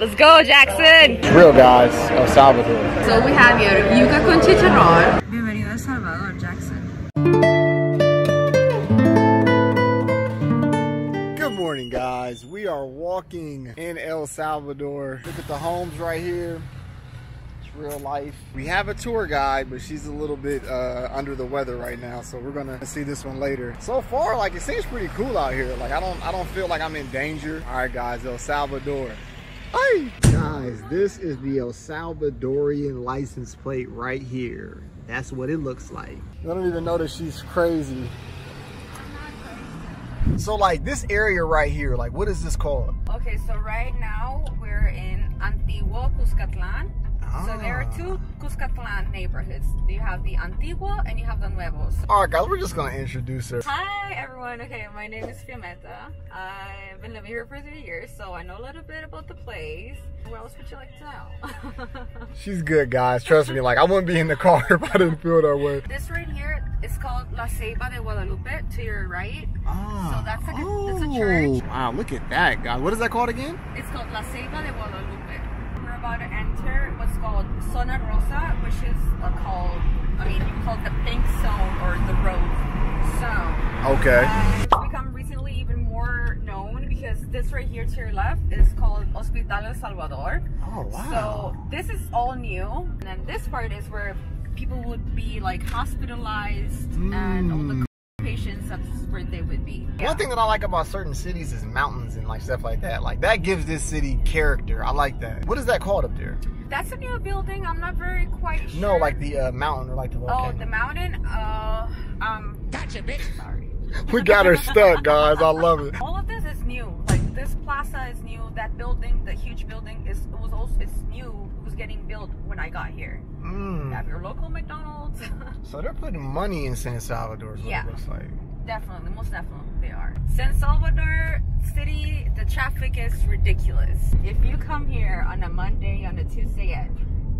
Let's go, Jackson! Real guys, El Salvador. So we have your yuca con chicharrón. Bienvenido a El Salvador, Jackson. Good morning, guys. We are walking in El Salvador. Look at the homes right here. It's real life. We have a tour guide, but she's a little bit under the weather right now, so we're gonna see this one later. So far, like, it seems pretty cool out here. Like, I don't feel like I'm in danger. All right, guys, El Salvador. Hey. Guys, this is the El Salvadorian license plate right here. That's what it looks like. I don't even know that she's crazy. So, like, this area right here, like, what is this called? Okay, so right now we're in Antiguo Cuscatlán. Ah. So there are two Cuscatlán neighborhoods. You have the Antiguo and you have the Nuevos. All right, guys, we're just gonna introduce her. Hi, everyone. Okay, my name is Fiametta. I've been living here for 3 years, so I know a little bit about the place. What else would you like to know? She's good, guys. Trust me. Like, I wouldn't be in the car if I didn't feel that way. This right here is called La Ceiba de Guadalupe, to your right. Ah. So that's like that's a church. Wow, look at that, guys. What is that called again? It's called La Ceiba de Guadalupe. We're about to enter what's called Zona Rosa, which is called the pink zone or the road zone. Okay. It's become recently even more known because this right here to your left is called Hospital El Salvador. Oh, wow. So this is all new. And then this part is where people would be like hospitalized and all the patients, that's where they would be. Yeah. One thing that I like about certain cities is mountains and like stuff like that. Like, that gives this city character. I like that. What is that called up there? That's a new building. I'm not very quite sure. No, like the mountain or like the volcano. Oh, the mountain? Gotcha, bitch. Sorry. We got her stuck, guys. I love it. All of this is new. Like, this plaza is new. That building, the huge building, it's new. It was getting built when I got here. You have your local McDonald's. So they're putting money in San Salvador. Yeah, it looks like. Definitely, most definitely they are. San Salvador City, the traffic is ridiculous. If you come here on a Monday, on a Tuesday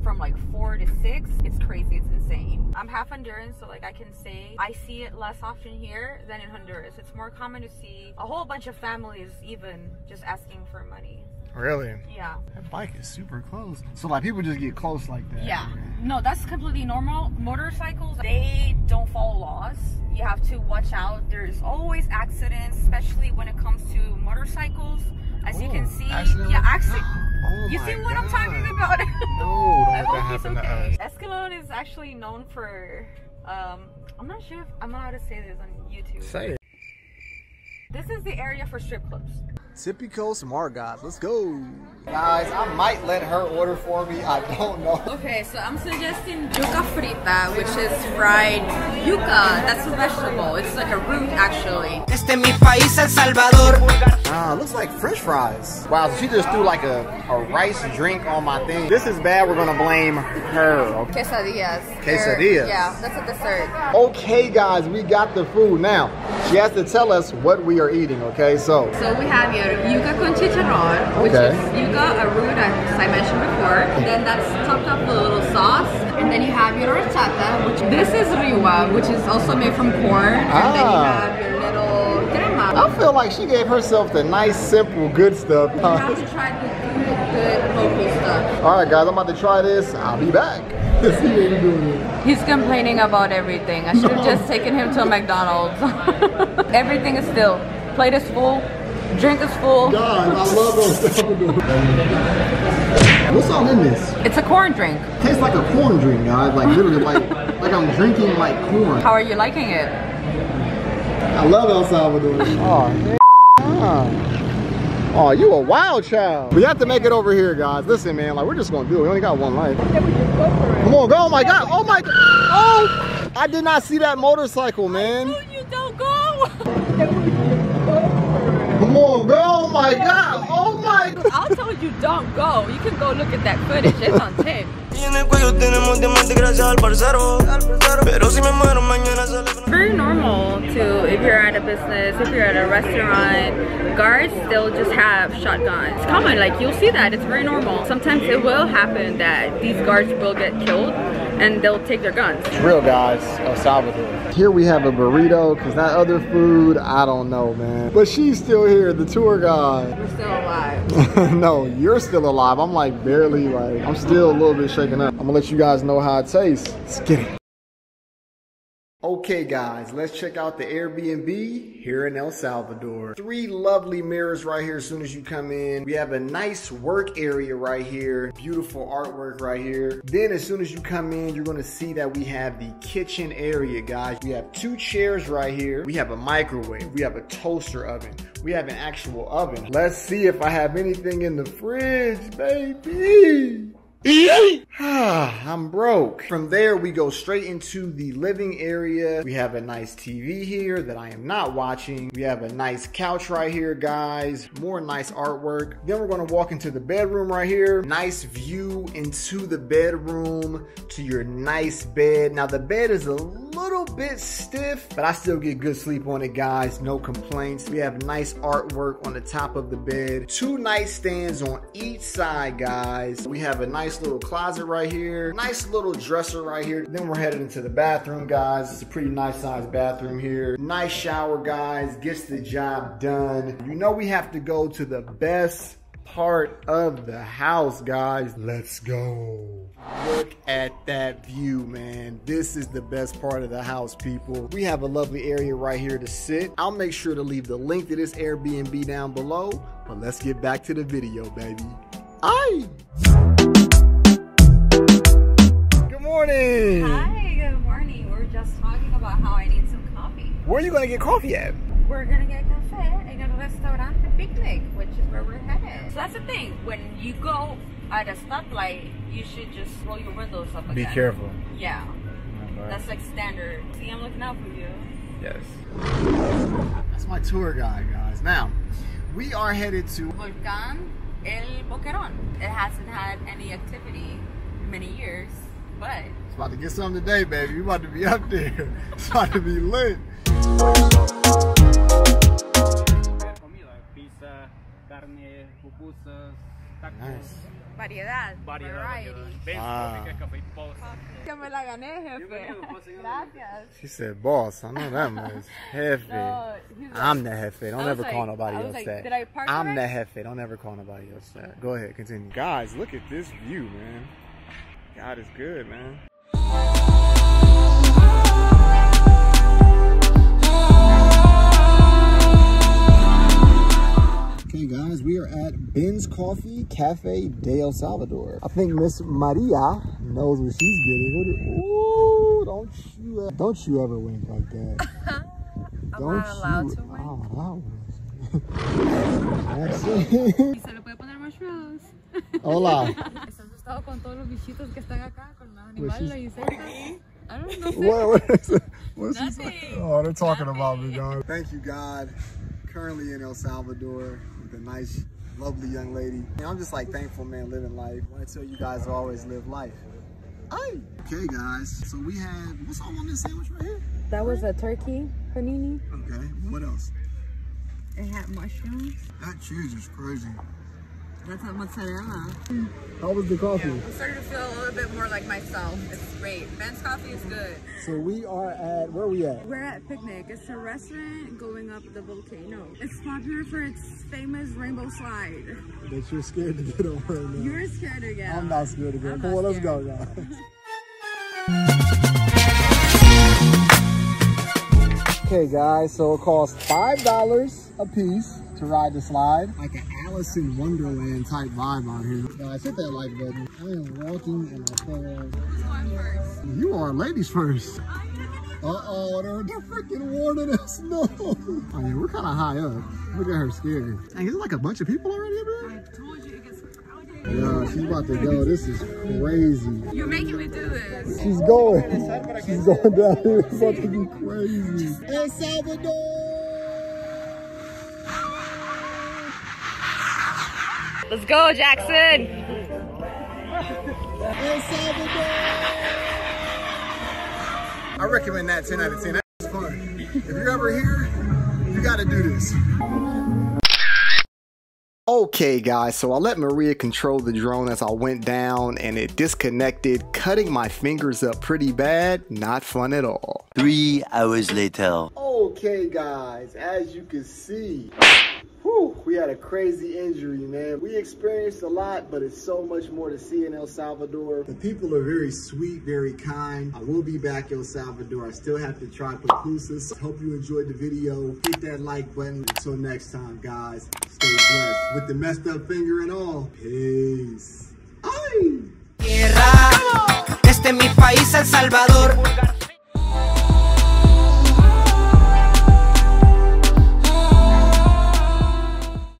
from like 4 to 6, it's crazy, it's insane. I'm half Honduran, so like I can say I see it less often here than in Honduras. It's more common to see a whole bunch of families even just asking for money. Really? Yeah. That bike is super close. So like people just get close like that. Yeah. No, that's completely normal. Motorcycles, they don't follow laws. You have to watch out. There's always accidents, especially when it comes to motorcycles. As you can see, accident. Oh, you see what I'm talking about? No, don't let that happen to us. Escalón is actually known for, I'm not sure if I'm allowed to say this on YouTube. Say it. This is the area for strip clubs. Tipico Samarga, let's go. Guys, I might let her order for me, I don't know. Okay, so I'm suggesting yuca frita, which is fried yuca. That's a vegetable, it's like a root actually. Este mi país, El Salvador. Ah, looks like french fries. Wow, so she just threw like a rice drink on my thing. This is bad, we're gonna blame her. Okay. Quesadillas. Quesadillas? Yeah, that's a dessert. Okay guys, we got the food now. She has to tell us what we are eating, okay? So we have your yuca con chicharron, which is yuca, a root, as I mentioned before. And then that's topped up with a little sauce. And then you have your horchata, which this is riwa, which is also made from corn. And then you have your little crema. I feel like she gave herself the nice, simple, good stuff. You have to try the good local stuff. All right, guys, I'm about to try this. I'll be back. He's complaining about everything. I should have just taken him to a McDonald's. Everything is still. Plate is full. Drink is full. God, I love El Salvador. What's all in this? It's a corn drink. Tastes like a corn drink, guys. Like literally, like I'm drinking like corn. How are you liking it? I love El Salvador. Oh, you a wild child. We have to make it over here, guys. Listen, man, like we're just gonna do it. We only got one life. Come on, go! Oh my God! Oh my! Oh! I did not see that motorcycle, man. I told you don't go. Come on, bro. Oh my God. Oh my God. I told you don't go. You can go look at that footage. It's on tape. Very normal to, if you're at a business, if you're at a restaurant, guards, they'll just have shotguns. It's common, like you'll see that, it's very normal. Sometimes it will happen that these guards will get killed and they'll take their guns. It's real, guys, El Salvador. Here we have a burrito, because that other food, I don't know, man. But she's still here, the tour guide. We're still alive. No, and you're still alive. I'm like barely, like, I'm still a little bit shaken up. I'm gonna let you guys know how it tastes. Let's get it. Okay guys, let's check out the Airbnb here in El Salvador. Three lovely mirrors right here as soon as you come in. We have a nice work area right here. Beautiful artwork right here. Then as soon as you come in, you're gonna see that we have the kitchen area, guys. We have two chairs right here. We have a microwave. We have a toaster oven. We have an actual oven. Let's see if I have anything in the fridge, baby. I'm broke. From there, we go straight into the living area. We have a nice TV here that I am not watching. We have a nice couch right here, guys. More nice artwork. Then we're gonna walk into the bedroom right here. Nice view into the bedroom, to your nice bed. Now the bed is a little bit stiff, but I still get good sleep on it, guys. No complaints. We have nice artwork on the top of the bed. Two nightstands on each side, guys. We have a nice little closet right here, nice little dresser right here. Then we're headed into the bathroom, guys. It's a pretty nice sized bathroom here. Nice shower, guys, gets the job done. You know we have to go to the best part of the house, guys. Let's go. Look at that view, man. This is the best part of the house, people. We have a lovely area right here to sit. I'll make sure to leave the link to this Airbnb down below, but let's get back to the video, baby. Good morning. Hi, good morning. We were just talking about how I need some coffee. Where are you going to get coffee at? We're going to get café in a restaurante picnic, which is where we're headed. So that's the thing. When you go at a stoplight, you should just roll your windows up again. Be careful. Yeah. Right. That's like standard. See, I'm looking out for you. Yes. That's my tour guide, guys. Now, we are headed to Volcan El Boquerón. It hasn't had any activity in many years, but it's about to get something today, baby. You about to be up there. It's about to be lit. We have comida, pizza, carne, pupusas, tacos. Nice. Variety. Ben's Coffee, Cafe, Boss. Que me la gané, jefe. Gracias. She said, boss. I know that much. Jefe. No, like, I'm the jefe. Don't ever call nobody else that. Did I park right? I'm the jefe. Don't ever call nobody else that. Go ahead, continue. Guys, look at this view, man. God is good, man. Okay guys, we are at Ben's Coffee Cafe de El Salvador. I think Miss Maria knows what she's getting. Ooh, don't you ever wink like that. I'm don't not allowed you, to wink. Oh, that's it. Se le puede poner mushrooms. Hola. I don't know. What is it? Oh, they're talking about me, God. Thank you, God. Currently in El Salvador with a nice, lovely young lady. And I'm just like thankful, man, living life. I want to tell you guys to always live life. Aye. Okay, guys. So we had, what's all on this sandwich right here? That was a turkey panini. Okay. What else? It had mushrooms. That cheese is crazy. That's not mozzarella. How was the coffee? Yeah, I'm starting to feel a little bit more like myself. It's great. Ben's Coffee is good. So we are at, where are we at? We're at Picnic. It's a restaurant going up the volcano. It's popular for its famous rainbow slide. But you're scared to get over it now. You're scared to get over. I'm not scared to get over. Come on, let's go, guys. Okay, guys, so it costs $5 a piece to ride the slide. Like an Alice in Wonderland type vibe out here. Guys, hit that like button. I am walking and I fell off. Who's going first? You are ladies first. Uh-oh, they're freaking warning us. No. I mean, we're kind of high up. Look at her scared. Hey, is it like a bunch of people already up here? I told you it gets crowded. Yeah, she's about to go. This is crazy. You're making me do this. She's going. She's going down here. It's about to be crazy. El Salvador. Let's go, Jackson! I recommend that 10 out of 10. That's fun. If you're ever here, you gotta do this. Okay guys, so I let Maria control the drone as I went down and it disconnected, cutting my fingers up pretty bad. Not fun at all. 3 hours later. Okay guys, as you can see, whew, Whew, we had a crazy injury, man. We experienced a lot, but it's so much more to see in El Salvador. The people are very sweet, very kind. I will be back, El Salvador. I still have to try pupusas. Hope you enjoyed the video. Hit that like button. Until next time, guys, stay blessed. With the messed up finger and all. Peace. Ay. Este mi país, El Salvador.